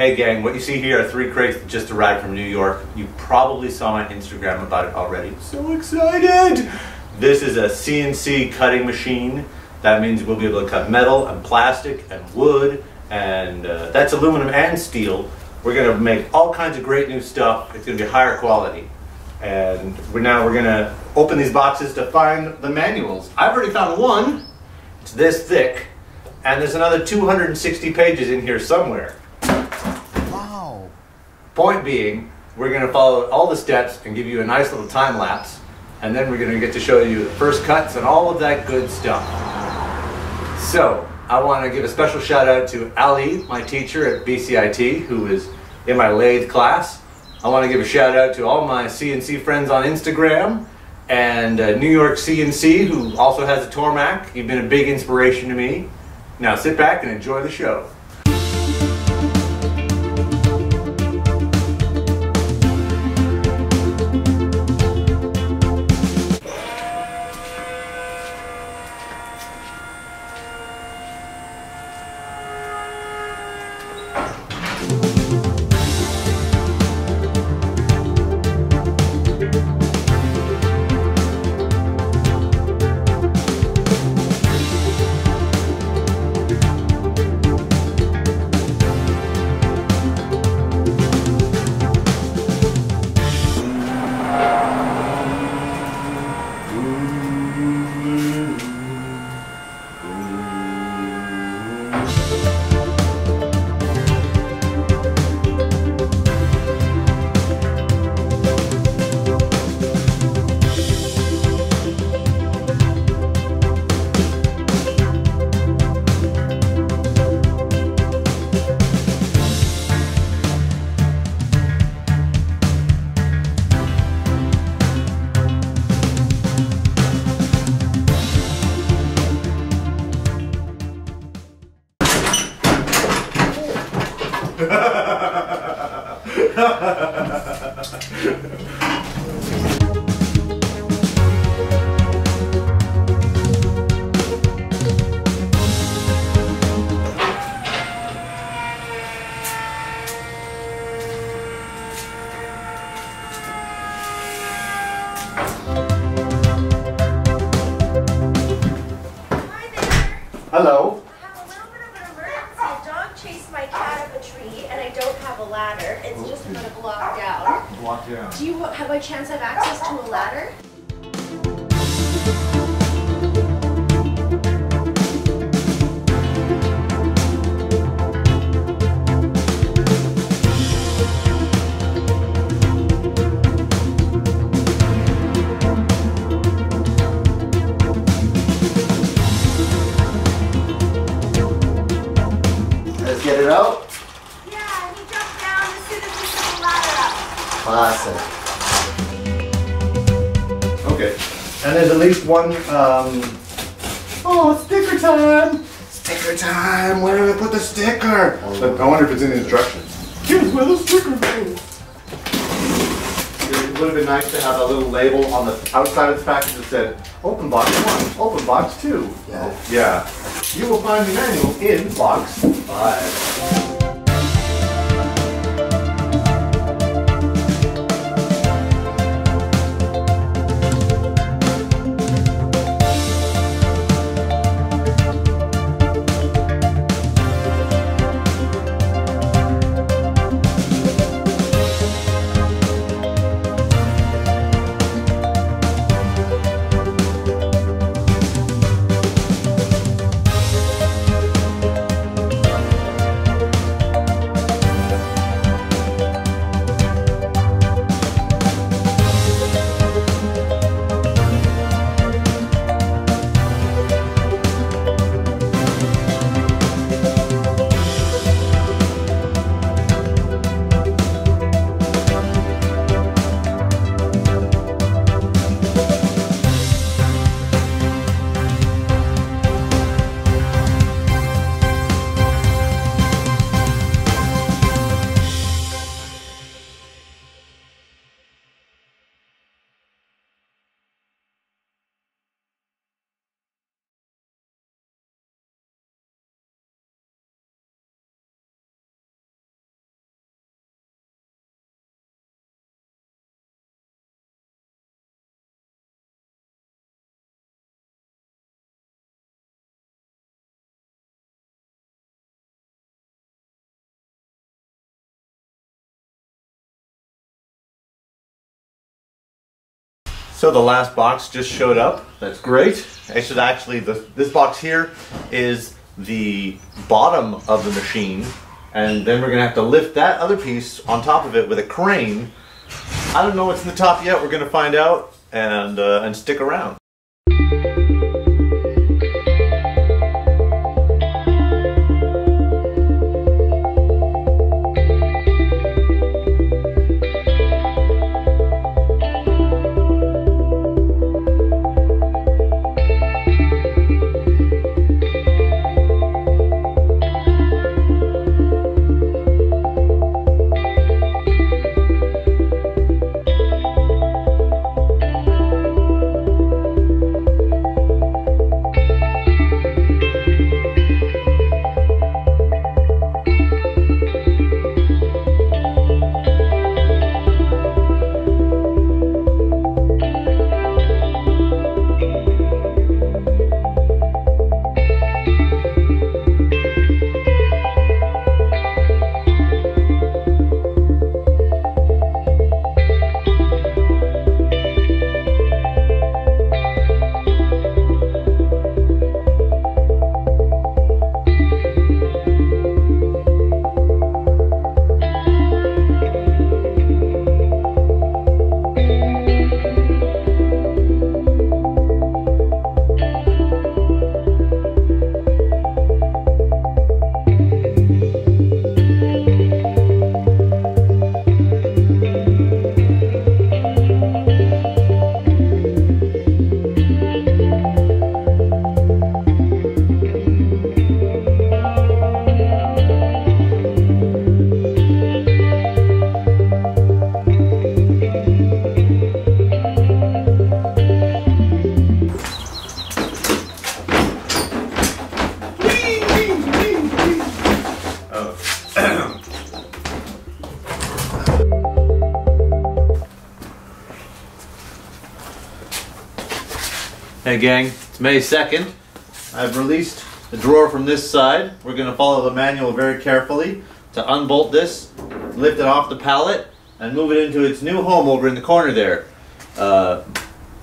hey gang, what you see here are 3 crates that just arrived from New York. You probably saw on Instagram about it already. So excited! This is a CNC cutting machine. That means we'll be able to cut metal and plastic and wood, and that's aluminum and steel. We're gonna make all kinds of great new stuff. It's gonna be higher quality. And now we're gonna open these boxes to find the manuals. I've already found one. It's this thick, and there's another 260 pages in here somewhere. Wow. Point being, we're gonna follow all the steps and give you a nice little time lapse, and then we're gonna get to show you the first cuts and all of that good stuff. So, I want to give a special shout out to Ali, my teacher at BCIT, who is in my lathe class. I want to give a shout out to all my CNC friends on Instagram and New York CNC, who also has a Tormach. You've been a big inspiration to me. Now sit back and enjoy the show. Hello. I have a little bit of an emergency. A dog chased my cat up a tree, and I don't have a ladder. It's just about a block down. Block down. Do you have by chance have access to a ladder? Out? Yeah, and he jumped down as soon as we took the ladder up. Awesome. Okay, and there's at least one, oh, sticker time! Sticker time! Where did I put the sticker? Oh, I wonder if it's in the instructions. Here's where the sticker goes. It would have been nice to have a little label on the outside of the package that said, open box 1, open box 2. Yeah. Yeah. You will find the manual in box 5. So the last box just showed up. That's great. It's actually this box here is the bottom of the machine, and then we're going to have to lift that other piece on top of it with a crane. I don't know what's in the top yet. We're going to find out, and stick around. Hey gang, it's May 2nd. I've released the drawer from this side. We're going to follow the manual very carefully to unbolt this, lift it off the pallet, and move it into its new home over in the corner there.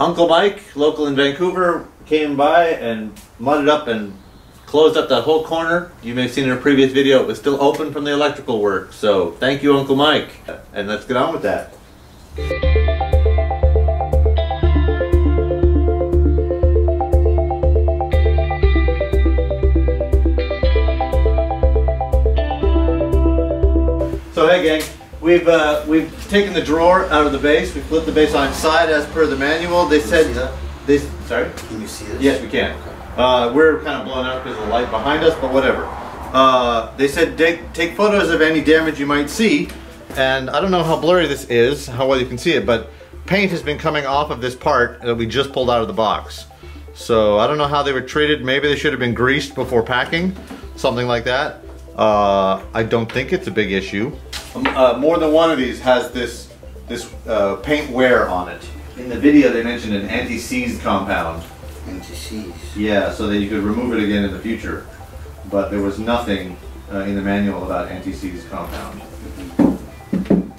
Uncle Mike, local in Vancouver, came by and mudded up and closed up that whole corner. You may have seen in a previous video it was still open from the electrical work. So thank you, Uncle Mike, and let's get on with that. So hey gang, we've taken the drawer out of the base. We flipped the base on its side as per the manual. They said, sorry? Can you see this? Yes, we can. We're kind of blown out because of the light behind us, but whatever. They said take photos of any damage you might see. And I don't know how blurry this is, how well you can see it, but paint has been coming off of this part that we just pulled out of the box. So I don't know how they were treated. Maybe they should have been greased before packing, something like that. I don't think it's a big issue. More than one of these has this paint wear on it. In the video they mentioned an anti-seize compound. Anti-seize? Yeah, so that you could remove it again in the future. But there was nothing in the manual about anti-seize compound.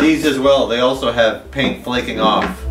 These as well, they also have paint flaking off.